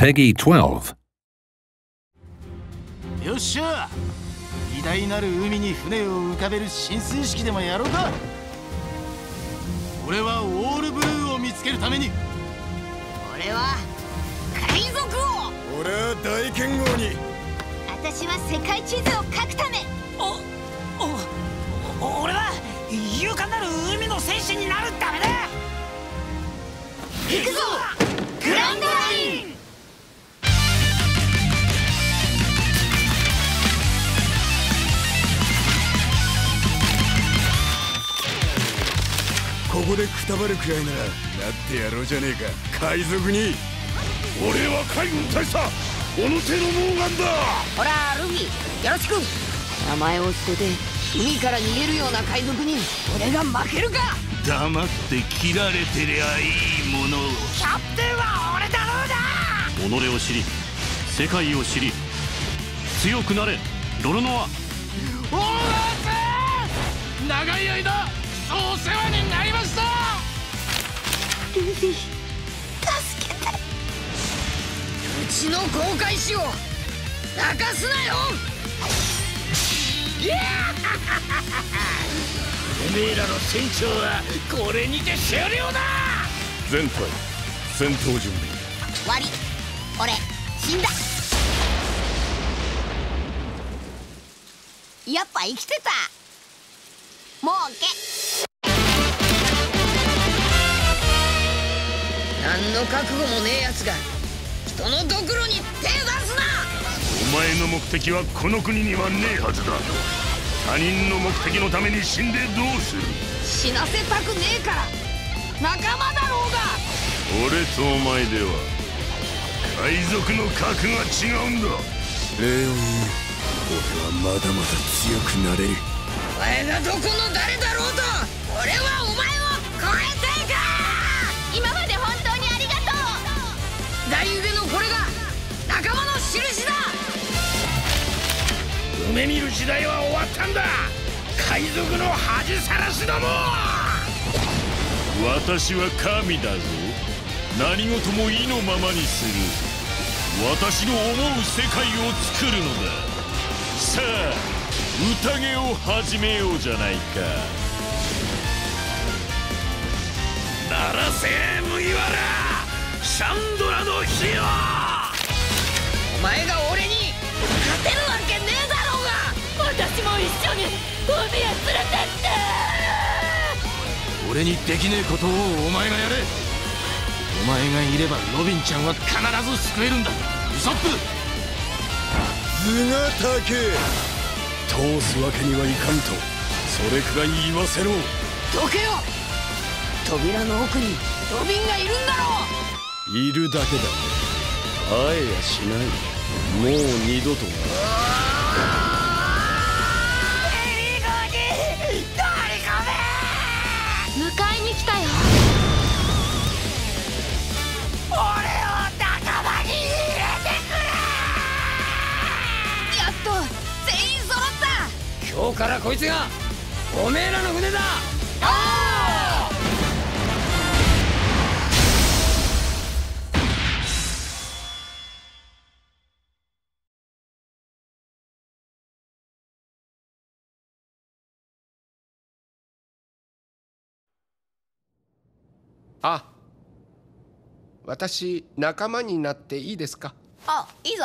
Peggy 12. よっしゃ。偉大なる海に船を浮かべる浸水式でもやろうか。俺はウォールブルーを見つけるために。俺は海賊王。俺は大剣豪に。私は世界地図を描くため。俺は勇敢なる海の戦士になるためだ。行くぞ。グランドライン。ここでくたばるくらいならなってやろうじゃねえか、海賊に。俺は海軍大佐小野手の猛眼だ。ほらルフィ、よろしく。名前を捨てて海から逃げるような海賊に俺が負けるか。黙って切られてりゃいいものを。キャプテンは俺だろうだ。己を知り世界を知り強くなれロロノア。オーバーズ、長い間お世話になりました。ルフィ、助けて。うちの航海士を泣かすなよ。いやおめえらの船長はこれにて終了だ。全隊戦闘準備終わり。俺死んだ。やっぱ生きてた。もうOK。何の覚悟もねえやつが人のドクロに手出すな。お前の目的はこの国にはねえはずだ。他人の目的のために死んでどうする。死なせたくねえから仲間だろうが。俺とお前では海賊の格が違うんだ。レオン、俺はまだまだ強くなれる。お前がどこの誰だろうと俺はお前を超えていく。今まで本当にありがとう。大夢のこれが仲間の印だ。夢見る時代は終わったんだ。海賊の恥さらしだも。私は神だぞ。何事も意のままにする。私の思う世界を作るのだ。さあ宴を始めようじゃないか。ならせ麦わらシャンドラの火を。お前が俺に勝てるわけねえだろうが。私も一緒に海へ連れてって。俺にできねえことをお前がやれ。お前がいればロビンちゃんは必ず救えるんだ。ウソップ。頭が高い。通すわけにはいかんとそれくらい言わせろ。どけよ。扉の奥にロビンがいるんだろう。いるだけだ。会えやしない。もう二度とな。エリゴに乗り込め。迎えに来たよ。俺を仲間に入れてくれ。やっと今日からこいつがおめえらの船だ。あ、私仲間になっていいですか。あ、いいぞ。